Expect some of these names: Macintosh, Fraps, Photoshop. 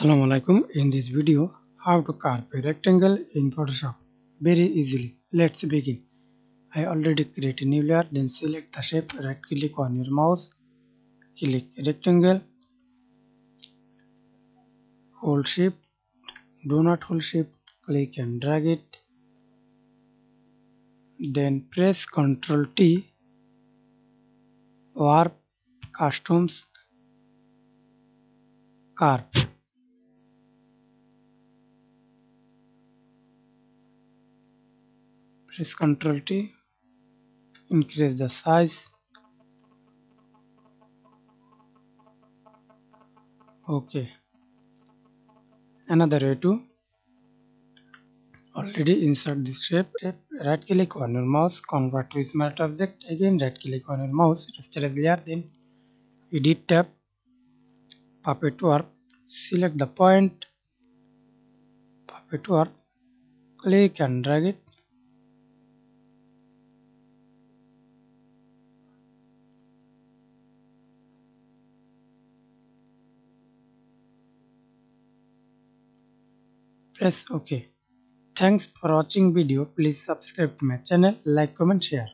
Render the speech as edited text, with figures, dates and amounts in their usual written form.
Assalamu alaikum. In this video, how to carve a rectangle in Photoshop very easily. Let's begin. I already create a new layer, then select the shape, right click on your mouse, click rectangle, hold shift, do not hold shift, click and drag it, then press Ctrl T, warp, customs, carve. Press Ctrl T, increase the size. Okay, another way to already insert this shape, right click on your mouse, convert to smart object, again right click on your mouse, select layer, then edit tab, puppet warp, select the point, puppet warp, click and drag it. Press OK. Thanks for watching video. Please subscribe to my channel, like, comment, share.